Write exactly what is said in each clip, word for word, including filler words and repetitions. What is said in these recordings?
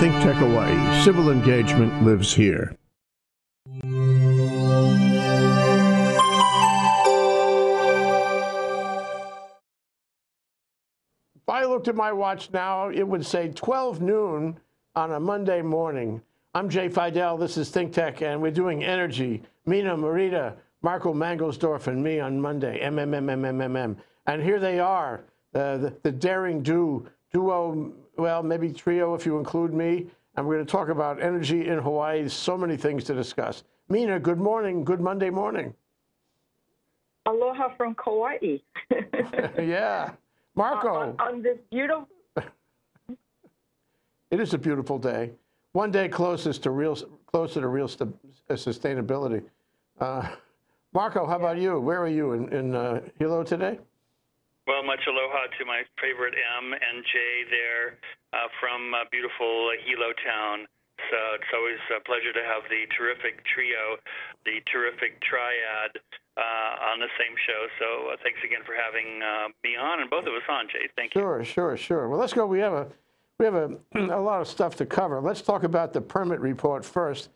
ThinkTech Hawaii. Civil engagement lives here. If I looked at my watch now, it would say twelve noon on a Monday morning. I'm Jay Fidell, this is ThinkTech, and we're doing energy. Mina Morita, Marco Mangelsdorf, and me on Monday. M M M M M M M. And here they are, uh, the, the daring do, duo, well, maybe trio if you include me. And we're going to talk about energy in Hawaii. So many things to discuss. Mina, good morning. Good Monday morning. Aloha from Kauai. Yeah. Marco. On, on, on this beautiful... It is a beautiful day. One day closest to real, closer to real st uh, sustainability. Uh, Marco, how about you? Where are you in, in uh, Hilo today? Well, much aloha to my favorite M and J there uh, from uh, beautiful Hilo town. So it's always a pleasure to have the terrific trio, the terrific triad uh, on the same show. So uh, thanks again for having uh, me on and both of us on, Jay. Thank you. Sure, sure, sure. Well, let's go. We have a We have a, a lot of stuff to cover. Let's talk about the permit report first.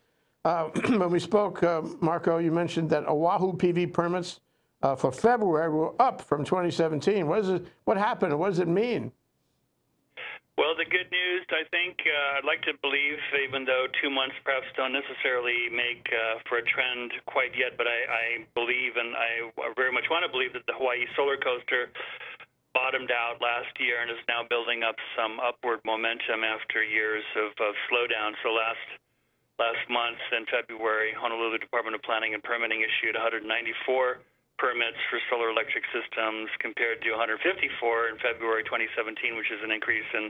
Uh, when we spoke, uh, Marco, you mentioned that Oahu P V permits uh, for February were up from twenty seventeen. What is it, what happened? What does it mean? Well, the good news, I think, uh, I'd like to believe, even though two months perhaps don't necessarily make uh, for a trend quite yet, but I, I believe and I very much want to believe that the Hawaii solar coaster bottomed out last year and is now building up some upward momentum after years of, of slowdown. So last last month in February, Honolulu Department of Planning and Permitting issued one hundred ninety-four permits for solar electric systems compared to one hundred fifty-four in February twenty seventeen, which is an increase in,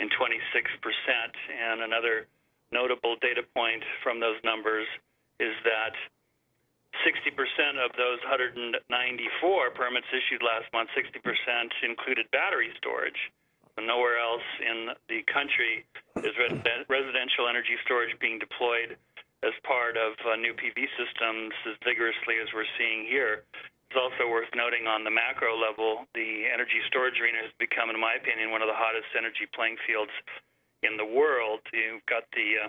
in twenty-six percent. And another notable data point from those numbers is that sixty percent of those one hundred ninety-four permits issued last month, sixty percent included battery storage. So nowhere else in the country is residential energy storage being deployed as part of uh, new P V systems as vigorously as we're seeing here. It's also worth noting on the macro level, the energy storage arena has become, in my opinion, one of the hottest energy playing fields in the world. You've got the... Uh,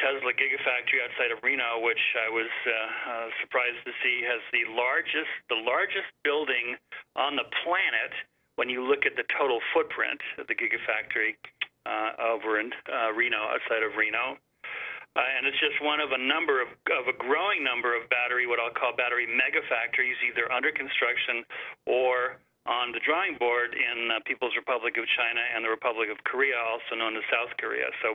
Tesla Gigafactory outside of Reno, which I was uh, uh, surprised to see, has the largest the largest building on the planet when you look at the total footprint of the Gigafactory uh, over in uh, Reno, outside of Reno. Uh, and it's just one of a number of, of a growing number of battery, what I'll call battery megafactories, either under construction or on the drawing board in uh, People's Republic of China and the Republic of Korea, also known as South Korea. So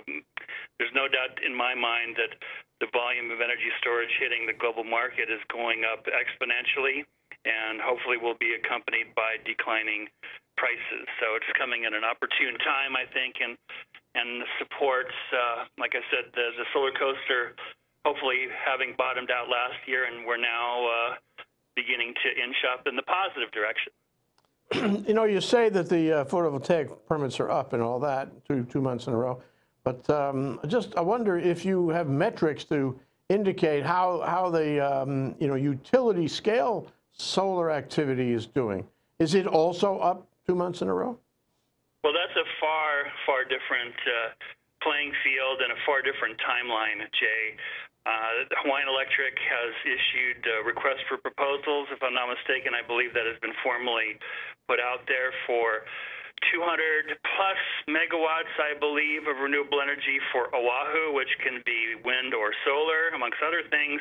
there's no doubt in my mind that the volume of energy storage hitting the global market is going up exponentially and hopefully will be accompanied by declining prices. So it's coming at an opportune time, I think, and, and supports, uh, like I said, the, the solar coaster hopefully having bottomed out last year, and we're now uh, beginning to inch up in the positive direction. You know, you say that the uh, photovoltaic permits are up and all that, two, two months in a row. But um, just I wonder if you have metrics to indicate how, how the, um, you know, utility scale solar activity is doing. Is it also up two months in a row? Well, that's a far, far different uh, playing field and a far different timeline, Jay. Uh, Hawaiian Electric has issued uh, requests for proposals. If I'm not mistaken, I believe that has been formally put out there for two hundred plus megawatts, I believe, of renewable energy for Oahu, which can be wind or solar, amongst other things.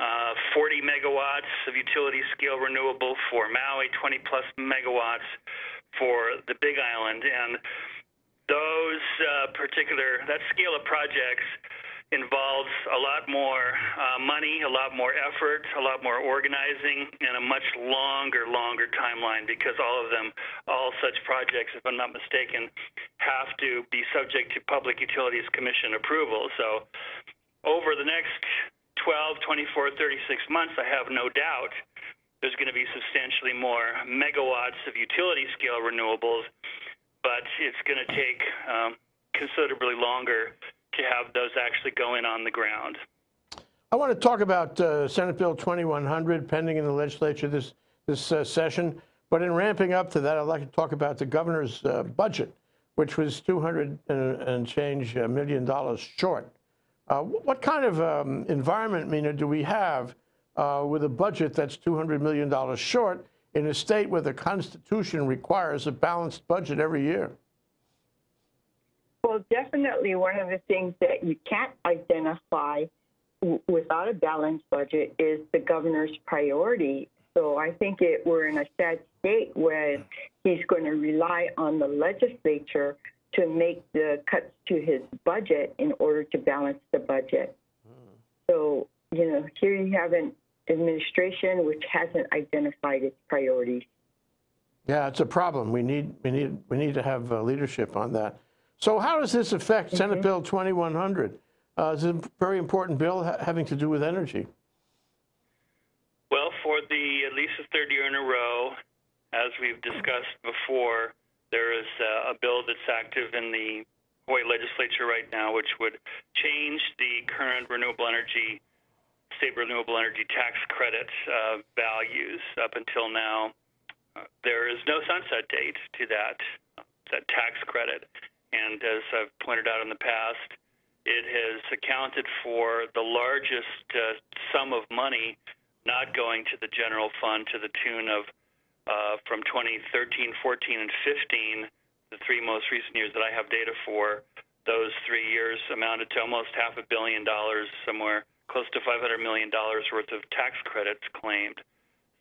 Uh, forty megawatts of utility scale renewable for Maui, twenty plus megawatts for the Big Island. And those uh, particular, that scale of projects involves a lot more uh, money, a lot more effort, a lot more organizing, and a much longer, longer timeline because all of them, all such projects, if I'm not mistaken, have to be subject to Public Utilities Commission approval. So over the next twelve, twenty-four, thirty-six months, I have no doubt there's going to be substantially more megawatts of utility scale renewables, but it's going to take um, considerably longer to have those actually going on the ground. I want to talk about uh, Senate Bill twenty-one hundred pending in the legislature this, this uh, session. But in ramping up to that, I'd like to talk about the governor's uh, budget, which was two hundred and change million dollars short. Uh, what kind of um, environment, Mina, do we have uh, with a budget that's two hundred million dollars short in a state where the Constitution requires a balanced budget every year? Well, definitely one of the things that you can't identify w without a balanced budget is the governor's priority. So I think it, we're in a sad state where he's going to rely on the legislature to make the cuts to his budget in order to balance the budget. Mm. So, you know, here you have an administration which hasn't identified its priorities. Yeah, it's a problem. We need, we need, we need to have uh, leadership on that. So how does this affect mm-hmm. Senate Bill twenty-one hundred? Uh, it's a very important bill ha having to do with energy. Well, for the at least the third year in a row, as we've discussed before, there is uh, a bill that's active in the Hawaii legislature right now, which would change the current renewable energy, state renewable energy tax credit uh, values. Up until now, uh, there is no sunset date to that, that tax credit. And as I've pointed out in the past, it has accounted for the largest uh, sum of money not going to the general fund to the tune of Uh, from twenty thirteen, fourteen, and fifteen, the three most recent years that I have data for, those three years amounted to almost half a billion dollars, somewhere close to five hundred million dollars worth of tax credits claimed.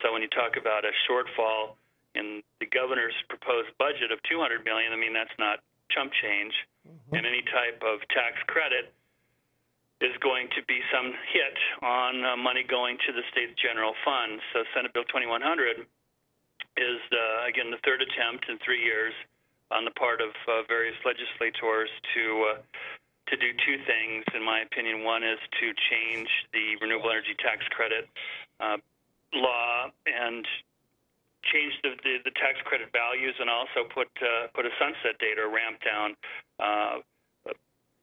So when you talk about a shortfall in the governor's proposed budget of two hundred million dollars, I mean, that's not chump change. Mm-hmm. And any type of tax credit is going to be some hit on uh, money going to the state's general fund. So Senate Bill twenty-one hundred is, uh, again, the third attempt in three years on the part of uh, various legislators to uh, to do two things, in my opinion. One is to change the renewable energy tax credit uh, law and change the, the, the tax credit values, and also put uh, put a sunset date or ramp down uh,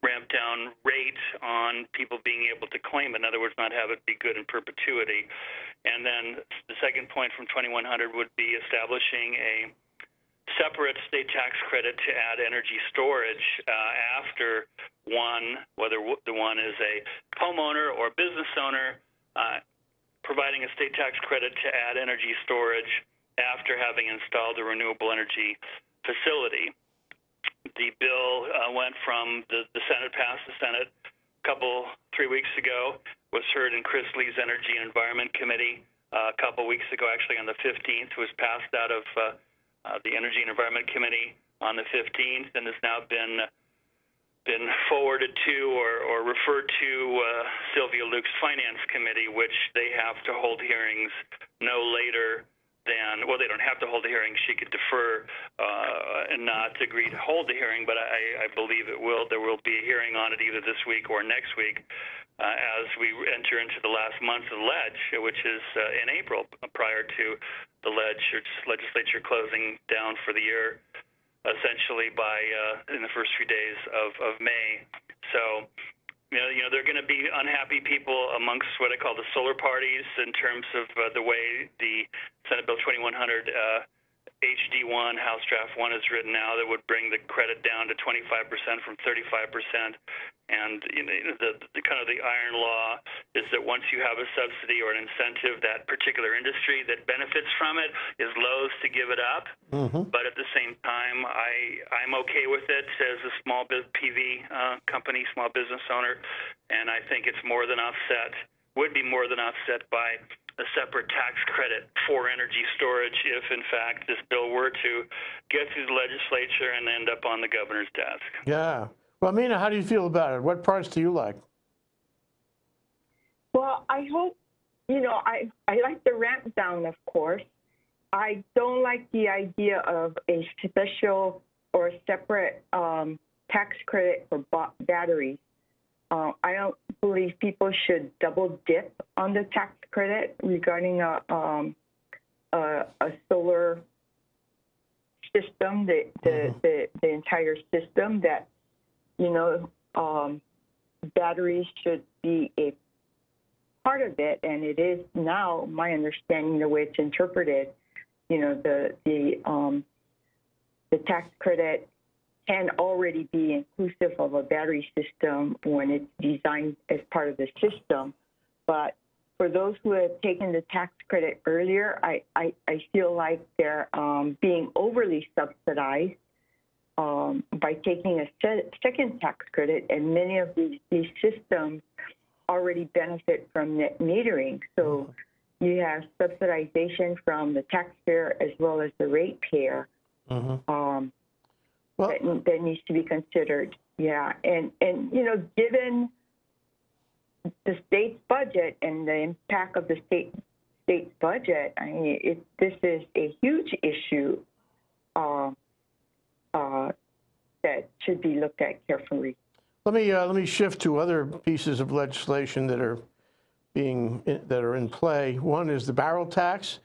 ramp down rate on people being able to claim. In other words, not have it be good in perpetuity. And then the second point from twenty-one hundred would be establishing a separate state tax credit to add energy storage uh, after one, whether the one is a homeowner or business owner, uh, providing a state tax credit to add energy storage after having installed a renewable energy facility. The bill uh, went from the, the Senate, passed the Senate a couple, three weeks ago, was heard in Chris Lee's Energy and Environment Committee uh, a couple weeks ago, actually on the fifteenth, was passed out of uh, uh, the Energy and Environment Committee on the fifteenth, and has now been been forwarded to or, or referred to uh, Sylvia Luke's Finance Committee, which they have to hold hearings no later than, well, they don't have to hold the hearing. She could defer uh, and not agree to hold the hearing, but I, I believe it will. There will be a hearing on it either this week or next week uh, as we enter into the last month of the ledge, which is uh, in April, prior to the ledge legislature closing down for the year, essentially by uh, in the first few days of, of May. So, you know, you know, there are going to be unhappy people amongst what I call the solar parties in terms of uh, the way the Senate Bill twenty-one hundred uh, H D one, House Draft one is written now, that would bring the credit down to twenty-five percent from thirty-five percent. And, you know, the, the kind of the iron law is that once you have a subsidy or an incentive, that particular industry that benefits from it is loath to give it up. Mm-hmm. But at the same time, I, I'm okay with it as a small P V uh, company, small business owner, and I think it's more than offset, would be more than offset by a separate tax credit for energy storage if, in fact, this bill were to get through the legislature and end up on the governor's desk. Yeah. Well, Mina, how do you feel about it? What parts do you like? Well, I hope, you know, I, I like the ramp down, of course. I don't like the idea of a special or a separate um, tax credit for batteries. Uh, I don't believe people should double dip on the tax credit regarding a, um, a, a solar system, the the, mm-hmm. the the entire system. That, you know, um, batteries should be a part of it, and it is now, my understanding, the way it's interpreted. You know, the the um, the tax credit can already be inclusive of a battery system when it's designed as part of the system. But for those who have taken the tax credit earlier, I, I, I feel like they're um, being overly subsidized um, by taking a se second tax credit, and many of these, these systems already benefit from net metering. So you have subsidization from the taxpayer as well as the ratepayer. Mm-hmm. um, well, that, that needs to be considered. Yeah, and, and you know, given the state's budget and the impact of the state state budget, I mean, it, this is a huge issue uh, uh, that should be looked at carefully. Let me uh, let me shift to other pieces of legislation that are being that are in play. One is the barrel tax.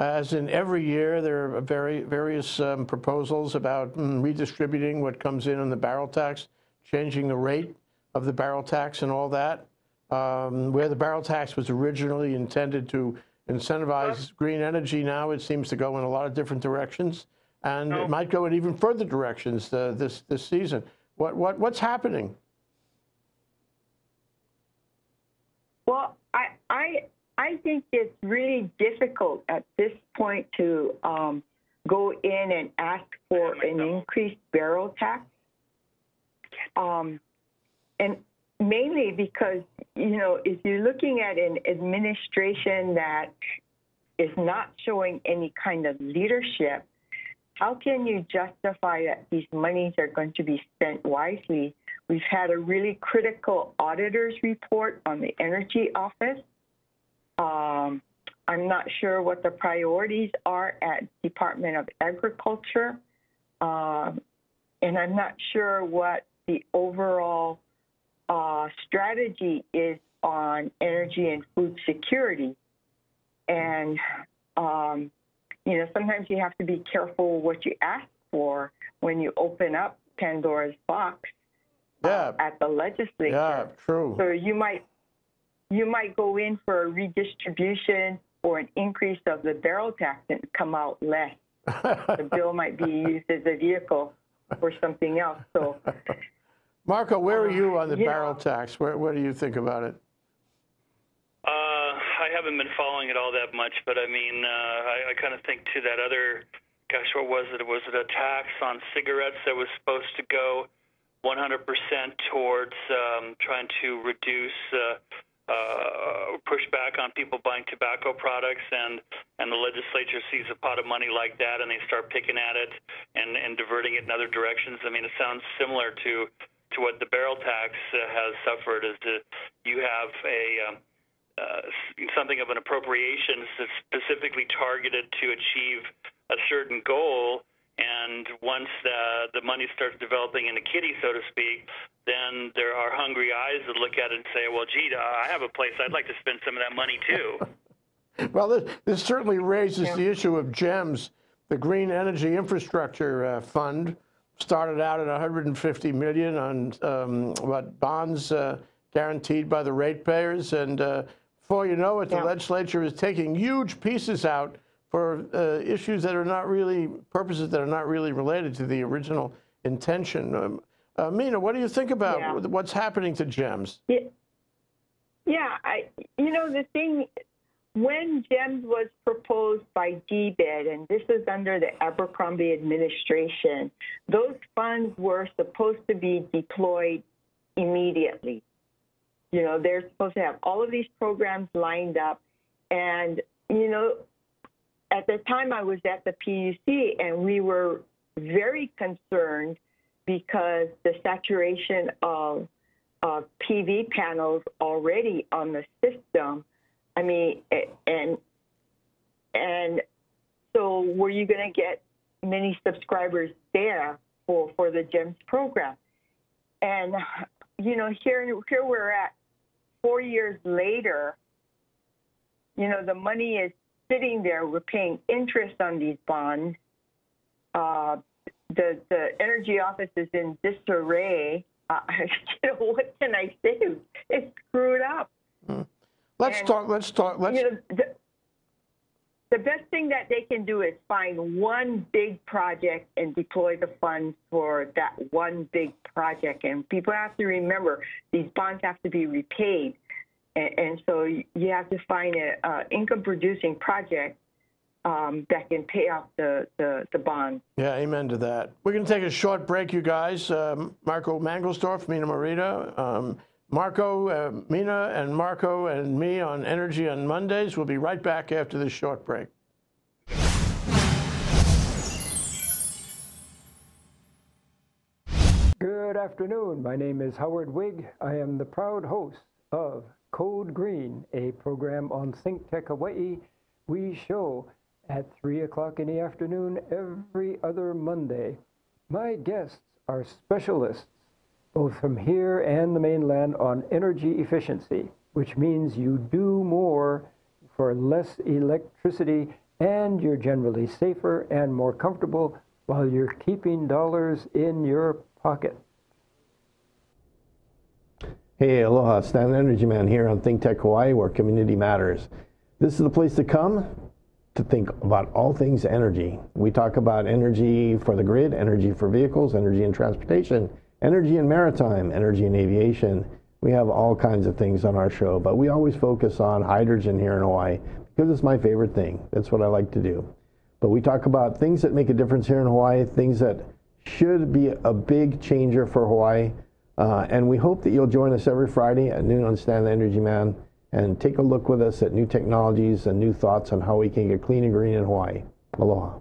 As in every year, there are very various um, proposals about mm, redistributing what comes in on the barrel tax, changing the rate of the barrel tax, and all that. Um, where the barrel tax was originally intended to incentivize green energy, now it seems to go in a lot of different directions, and no. it might go in even further directions uh, this this season. What what what's happening? Well, I I I think it's really difficult at this point to um, go in and ask for an increased barrel tax, um, and mainly because, you know, if you're looking at an administration that is not showing any kind of leadership, how can you justify that these monies are going to be spent wisely? We've had a really critical auditor's report on the Energy Office. Um, I'm not sure what the priorities are at Department of Agriculture, um, and I'm not sure what the overall Uh, strategy is on energy and food security. And, um, you know, sometimes you have to be careful what you ask for when you open up Pandora's box uh, yeah. at the legislature. Yeah, true. So you might, you might go in for a redistribution or an increase of the barrel tax and come out less. The bill might be used as a vehicle for something else. So... Marco, where are you on the yeah. barrel tax? Where, what do you think about it? Uh, I haven't been following it all that much, but I mean, uh, I, I kind of think to that other, gosh, what was it? Was it a tax on cigarettes that was supposed to go one hundred percent towards um, trying to reduce, uh, uh, push back on people buying tobacco products, and, and the legislature sees a pot of money like that and they start picking at it and, and diverting it in other directions? I mean, it sounds similar to... to what the barrel tax uh, has suffered, is that you have a um, uh, something of an appropriation that's specifically targeted to achieve a certain goal, and once the, the money starts developing in a kitty, so to speak, then there are hungry eyes that look at it and say, well, gee, I have a place. I'd like to spend some of that money, too. Well, this, this certainly raises yeah. the issue of GEMS, the Green Energy Infrastructure uh, Fund. Started out at one hundred fifty million dollars on um, what bonds uh, guaranteed by the ratepayers, and uh, before you know it, the yeah. legislature is taking huge pieces out for uh, issues that are not really purposes that are not really related to the original intention. Um, uh, Mina, what do you think about yeah. what's happening to GEMS? Yeah, yeah, I, you know, the thing when GEMS was proposed by D B E D, and this is under the Abercrombie administration, those funds were supposed to be deployed immediately. You know, they're supposed to have all of these programs lined up. And, you know, at the time I was at the P U C, and we were very concerned because the saturation of, of P V panels already on the system. I mean, and and so were you going to get many subscribers there for, for the GEMS program? And, you know, here, here we're at four years later, you know, the money is sitting there. We're paying interest on these bonds. Uh, the, the Energy Office is in disarray. Uh, you know, what can I say? It's screwed up. Mm. Let's and, talk. Let's talk. Let's. You know, the, The best thing that they can do is find one big project and deploy the funds for that one big project. And people have to remember, these bonds have to be repaid. And, and so you have to find an income-producing project um, that can pay off the, the, the bond. Yeah, amen to that. We're going to take a short break, you guys. Um, Marco Mangelsdorf, Mina Morita. Um, Marco, uh, Mina, and Marco, and me on Energy on Mondays. We'll be right back after this short break. Good afternoon. My name is Howard Wigg. I am the proud host of Code Green, a program on ThinkTech Hawaii. We show at three o'clock in the afternoon every other Monday. My guests are specialists, both from here and the mainland, on energy efficiency, which means you do more for less electricity, and you're generally safer and more comfortable while you're keeping dollars in your pocket. Hey, aloha, Stan Energy Man here on ThinkTech Hawaii, where community matters. This is the place to come to think about all things energy. We talk about energy for the grid, energy for vehicles, energy and transportation, energy and maritime, energy and aviation. We have all kinds of things on our show, but we always focus on hydrogen here in Hawaii because it's my favorite thing. That's what I like to do. But we talk about things that make a difference here in Hawaii, things that should be a big changer for Hawaii. Uh, and we hope that you'll join us every Friday at noon on Stan the Energy Man and take a look with us at new technologies and new thoughts on how we can get clean and green in Hawaii. Aloha.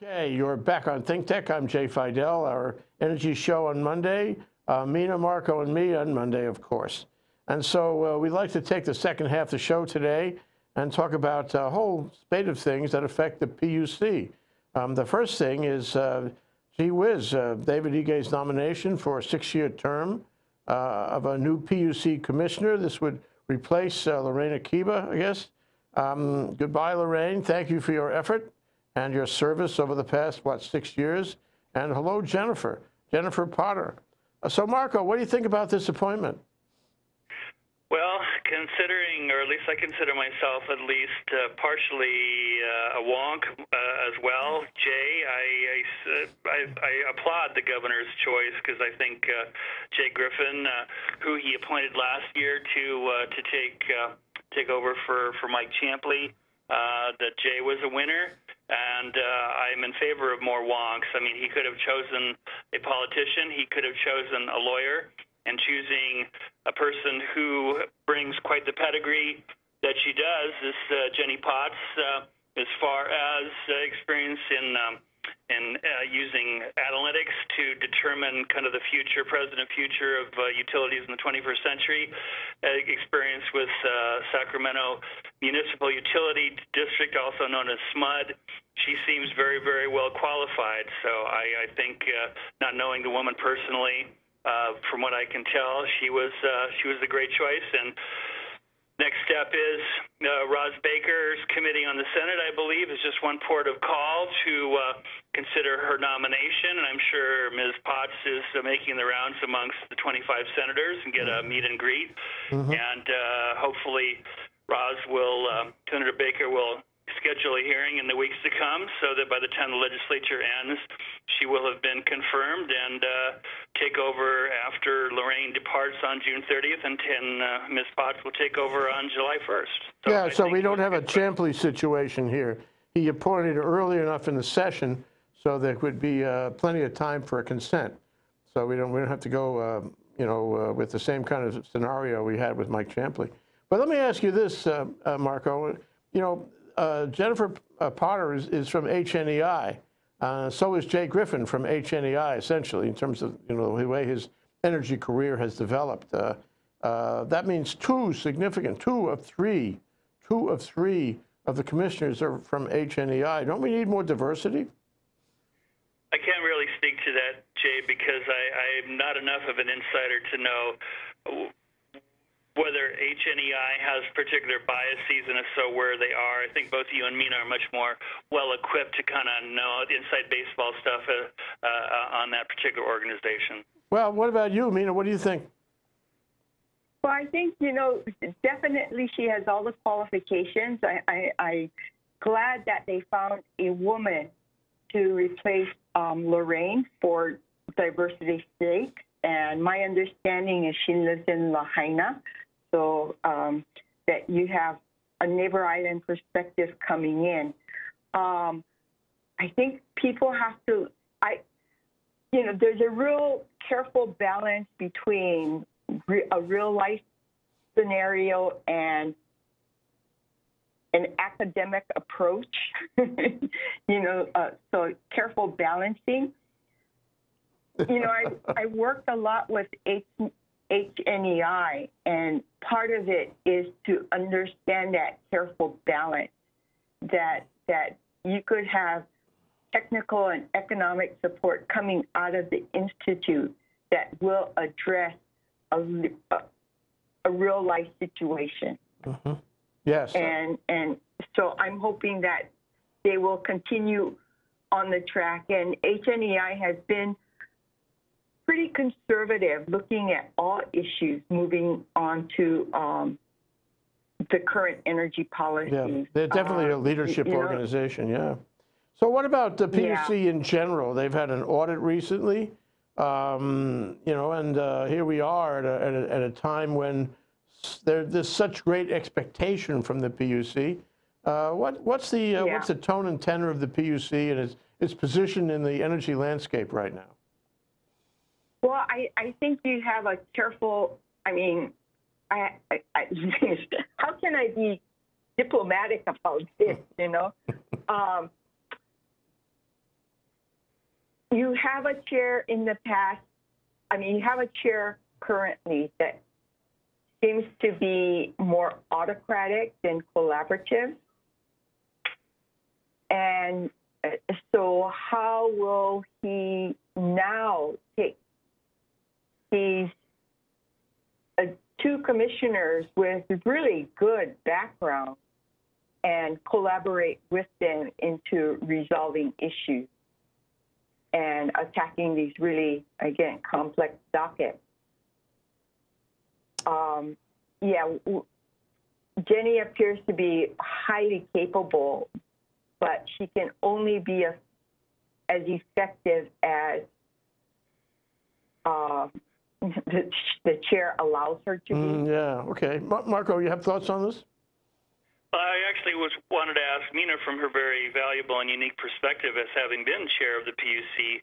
Hey, you're back on ThinkTech. I'm Jay Fidell, our energy show on Monday. Uh, Mina, Marco, and me on Monday, of course. And so uh, we'd like to take the second half of the show today and talk about a whole spate of things that affect the P U C. Um, the first thing is, uh, gee whiz, uh, David Igue's nomination for a six-year term uh, of a new P U C commissioner. This would replace uh, Lorraine Akiba, I guess. Um, goodbye, Lorraine. Thank you for your effort and your service over the past, what, six years. And hello, Jennifer, Jennifer Potter. So, Marco, what do you think about this appointment? Well, considering, or at least I consider myself at least uh, partially uh, a wonk uh, as well, Jay, I, I, I, I applaud the governor's choice because I think uh, Jay Griffin, uh, who he appointed last year to uh, to take uh, take over for, for Mike Chumbley, uh, that Jay was a winner. And uh, I'm in favor of more wonks. I mean, he could have chosen a politician. He could have chosen a lawyer. And choosing a person who brings quite the pedigree that she does, this uh, Jenny Potts, uh, as far as uh, experience in um, in uh, using analytics to determine kind of the future, present and future of uh, utilities in the twenty-first century, uh, experience with uh, Sacramento Municipal Utility District, also known as SMUD. She seems very, very well qualified. So I, I think, uh, not knowing the woman personally, uh, from what I can tell, she was uh, she was a great choice. And next step is uh, Roz Baker's committee on the Senate, I believe, is just one port of call to uh, consider her nomination. And I'm sure Miz Potts is uh, making the rounds amongst the twenty-five senators and get a meet and greet. Mm-hmm. And uh, hopefully Roz will, uh, Senator Baker will schedule a hearing in the weeks to come so that by the time the legislature ends, she will have been confirmed and uh, take over after Lorraine departs on June thirtieth, and, and uh, Miz Potts will take over on July first. So yeah, I so we don't have a Chumbley situation here. He appointed early enough in the session, so there would be uh, plenty of time for a consent. So we don't we don't have to go, uh, you know, uh, with the same kind of scenario we had with Mike Chumbley. But let me ask you this, uh, uh, Marco. You know, uh, Jennifer uh, Potter is, is from H N E I. Uh, so is Jay Griffin from H N E I, essentially, in terms of, you know, the way his energy career has developed. Uh, uh, that means two significant, two of three, two of three of the commissioners are from H N E I. Don't we need more diversity? I can't really speak to that, Jay, because I, I'm not enough of an insider to know whether H N E I has particular biases and if so, where they are. I think both you and Mina are much more well-equipped to kind of know inside baseball stuff uh, uh, on that particular organization. Well, what about you, Mina? What do you think? Well, I think, you know, definitely she has all the qualifications. I, I, I'm glad that they found a woman to replace um, Lorraine for diversity's sake. And my understanding is she lives in Lahaina. So um, that you have a neighbor island perspective coming in. Um, I think people have to, I, you know, there's a real careful balance between a real-life scenario and an academic approach, you know, uh, so careful balancing. You know, I, I worked a lot with H N E I, and part of it is to understand that careful balance, that, that you could have technical and economic support coming out of the institute that will address A, a, a real life situation. Mm-hmm. Yes. And and so I'm hoping that they will continue on the track. And H N E I has been pretty conservative, looking at all issues, moving on to um, the current energy policy. Yeah, they're definitely uh, a leadership you know, organization. Yeah. So what about the P U C yeah. in general? They've had an audit recently. Um, you know, and uh, here we are at a, at a, at a time when there, there's such great expectation from the P U C. Uh, what, what's the uh, yeah. what's the tone and tenor of the P U C and its its position in the energy landscape right now? Well, I, I think you have a careful. I mean, I, I, I, how can I be diplomatic about this? You know. Um, You have a chair in the past, I mean, you have a chair currently that seems to be more autocratic than collaborative. And so how will he now take these uh, two commissioners with really good backgrounds and collaborate with them into resolving issues and attacking these really, again, complex dockets? Um, yeah, Jenny appears to be highly capable, but she can only be a, as effective as uh, the, the chair allows her to be. Mm, yeah, okay. Mar Marco, you have thoughts on this? I actually was wanted to ask Mina from her very valuable and unique perspective as having been chair of the P U C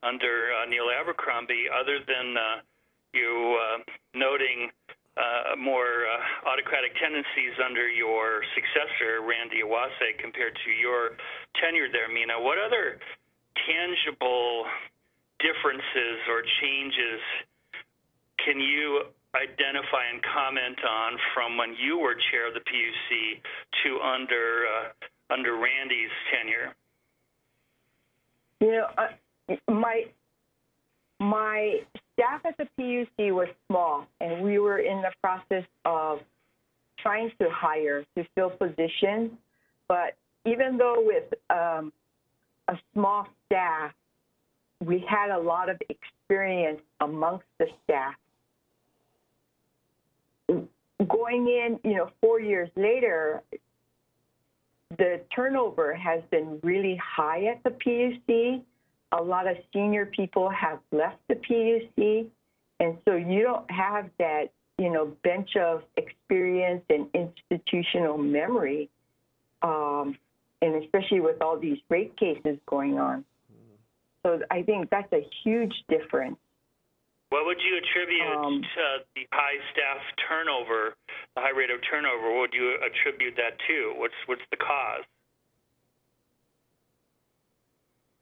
under uh, Neil Abercrombie, other than uh, you uh, noting uh, more uh, autocratic tendencies under your successor, Randy Iwase, compared to your tenure there, Mina, what other tangible differences or changes can you identify and comment on from when you were chair of the P U C to under uh, under Randy's tenure? You know, uh, my my staff at the P U C was small, and we were in the process of trying to hire to fill positions. But even though with um, a small staff, we had a lot of experience amongst the staff. Going in, you know, four years later, the turnover has been really high at the P U C. A lot of senior people have left the P U C, and so you don't have that, you know, bench of experience and institutional memory, um, and especially with all these rate cases going on. So I think that's a huge difference. What would you attribute um, to the high staff turnover, the high rate of turnover? What would you attribute that to? What's what's the cause?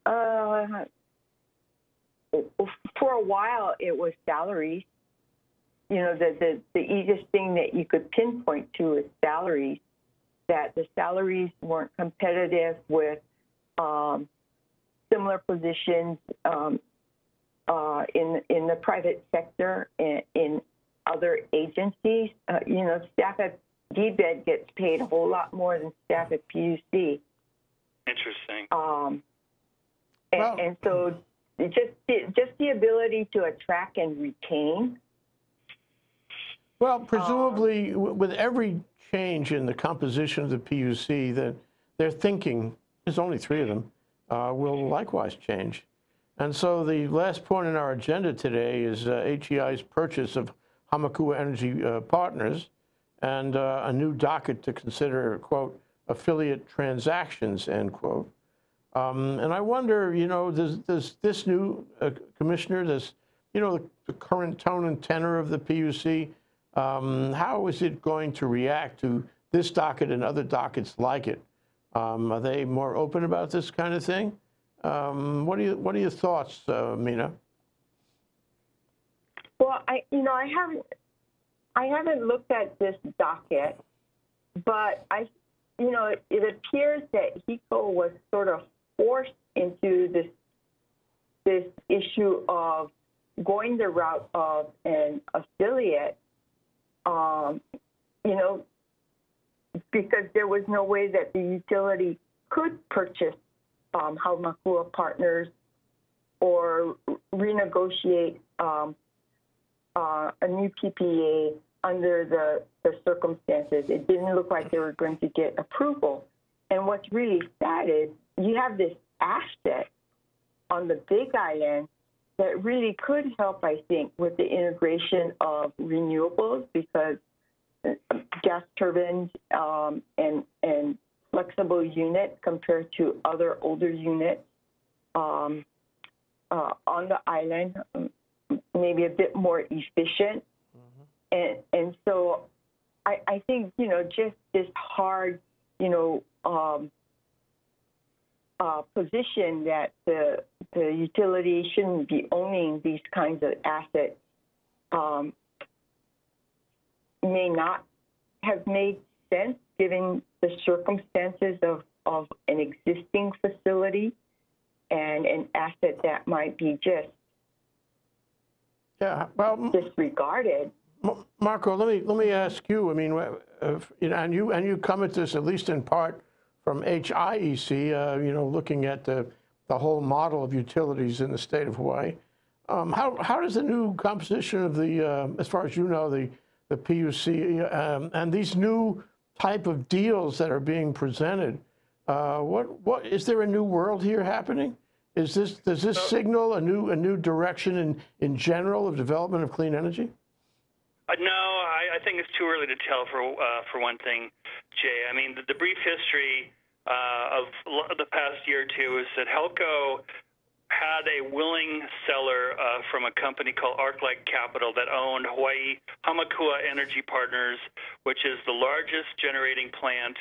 Uh, for a while, it was salaries. You know, the, the, the easiest thing that you could pinpoint to is salaries, that the salaries weren't competitive with um, similar positions um Uh, in in the private sector, in, in other agencies. Uh, you know, staff at D B E D gets paid a whole lot more than staff at P U C. Interesting. Um, and, well, and so just the, just the ability to attract and retain. Well, presumably, um, with every change in the composition of the P U C, that their thinking, there's only three of them, uh, will likewise change. And so the last point in our agenda today is uh, H E I's purchase of Hamakua Energy uh, Partners and uh, a new docket to consider, quote, affiliate transactions, end quote. Um, and I wonder, you know, does, does this new uh, commissioner, this, you know, the, the current tone and tenor of the P U C, um, how is it going to react to this docket and other dockets like it? Um, are they more open about this kind of thing? Um, what are you, what are your thoughts, uh, Mina? Well, I, you know, I haven't, I haven't looked at this docket, but I, you know, it, it appears that HECO was sort of forced into this this issue of going the route of an affiliate, um, you know, because there was no way that the utility could purchase um, Hamakua Partners or renegotiate um, uh, a new P P A under the, the circumstances. It didn't look like they were going to get approval. And what's really sad is you have this asset on the Big Island that really could help, I think, with the integration of renewables, because gas turbines um, and, and flexible units compared to other older units um, uh, on the island, maybe a bit more efficient. And, and so I, I think, you know, just this hard, you know, um, uh, position that the, the utility shouldn't be owning these kinds of assets um, may not have made sense given the circumstances of, of an existing facility and an asset that might be just yeah, well, disregarded. Marco, let me let me ask you. I mean, if, you know, and you and you come at this at least in part from H I E C. Uh, you know, looking at the the whole model of utilities in the state of Hawaii. Um, how how does the new composition of the, uh, as far as you know, the the P U C um, and these new type of deals that are being presented? Uh, what what is there a new world here happening? Is this does this signal a new a new direction in in general of development of clean energy? Uh, no, I, I think it's too early to tell. For uh, for one thing, Jay. I mean, the, the brief history uh, of l the past year or two is that HELCO had a willing seller uh, from a company called ArcLight Capital that owned Hawaii Hamakua Energy Partners, which is the largest generating plant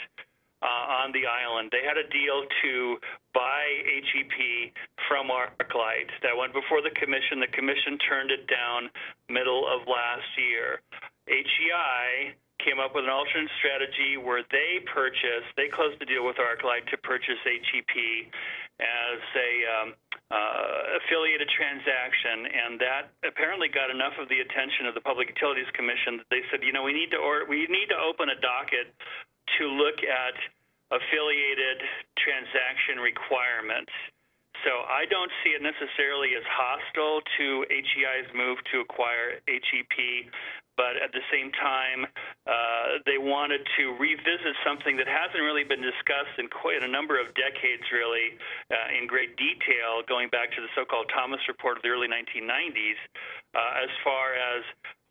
uh, on the island. They had a deal to buy H E P from ArcLight that went before the commission. The commission turned it down middle of last year. H E I came up with an alternate strategy where they purchased, they closed the deal with ArcLight to purchase H E P as a um, uh, affiliated transaction, and that apparently got enough of the attention of the Public Utilities Commission that they said, you know, we need to or we need to open a docket to look at affiliated transaction requirements. So I don't see it necessarily as hostile to H E I's move to acquire H E P, but at the same time, uh, they wanted to revisit something that hasn't really been discussed in quite a number of decades, really, uh, in great detail, going back to the so-called Thomas Report of the early nineteen nineties, uh, as far as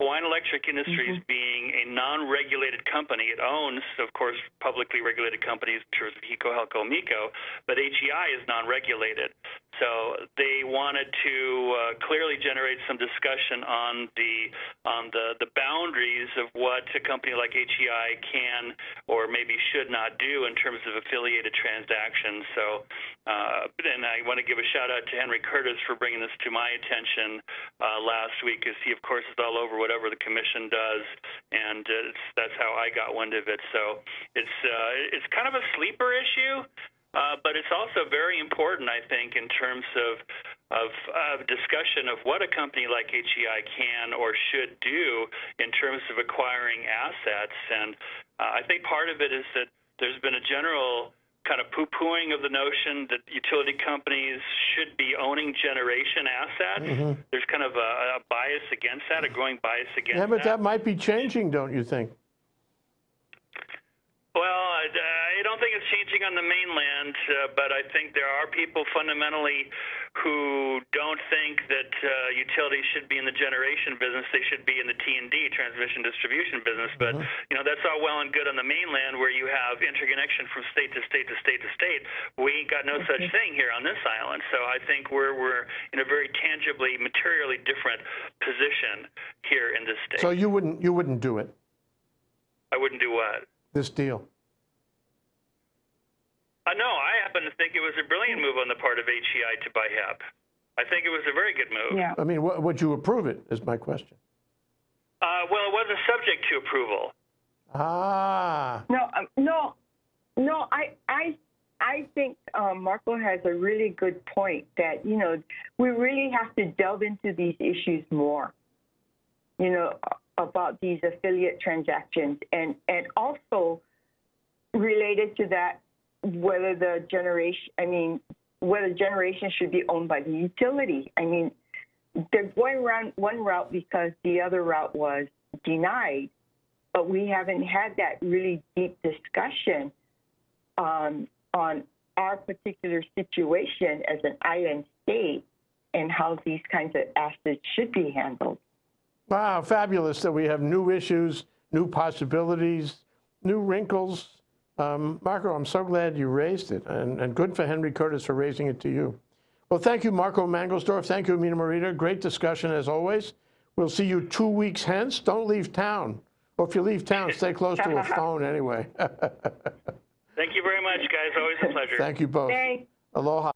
Hawaiian Electric Industries mm-hmm. being a non-regulated company. It owns, of course, publicly regulated companies in terms of HECO, HELCO, MECO, but H E I is non-regulated. So they wanted to uh, clearly generate some discussion on the on the, the boundaries of what a company like H E I can or maybe should not do in terms of affiliated transactions. So, uh, and I want to give a shout-out to Henry Curtis for bringing this to my attention uh, last week, because he, of course, is all over what whatever the commission does, and it's, that's how I got wind of it. So it's uh, it's kind of a sleeper issue, uh, but it's also very important, I think, in terms of of uh, discussion of what a company like H E I can or should do in terms of acquiring assets. And uh, I think part of it is that there's been a general kind of poo-pooing of the notion that utility companies should be owning generation assets. Mm-hmm. There's kind of a, a bias against that, a growing bias against that. Yeah, but that. that might be changing, don't you think? Well, I, I don't think it's changing on the mainland, uh, but I think there are people fundamentally who don't think that uh, utilities should be in the generation business. They should be in the T and D, transmission distribution business. But, mm-hmm. you know, that's all well and good on the mainland where you have interconnection from state to state to state to state. We ain't got no such thing here on this island. So I think we're, we're in a very tangibly, materially different position here in this state. So you wouldn't, you wouldn't do it? I wouldn't do what? This deal? Uh, no, I happen to think it was a brilliant move on the part of H E I to buy H A P. I think it was a very good move. Yeah. I mean, w would you approve it is my question. Uh, well, it wasn't subject to approval. Ah. No, um, no, no, I, I, I think um, Marco has a really good point that, you know, we really have to delve into these issues more, you know, about these affiliate transactions, and and also related to that, whether the generation, I mean, whether generation should be owned by the utility. I mean, they're going around one route because the other route was denied, but we haven't had that really deep discussion um, on our particular situation as an island state and how these kinds of assets should be handled. Wow, fabulous that we have new issues, new possibilities, new wrinkles. Um, Marco, I'm so glad you raised it, and, and good for Henry Curtis for raising it to you. Well, thank you, Marco Mangelsdorf. Thank you, Mina Morita. Great discussion, as always. We'll see you two weeks hence. Don't leave town. Or if you leave town, stay close to a phone anyway. Thank you very much, guys. Always a pleasure. Thank you both. Thanks. Aloha.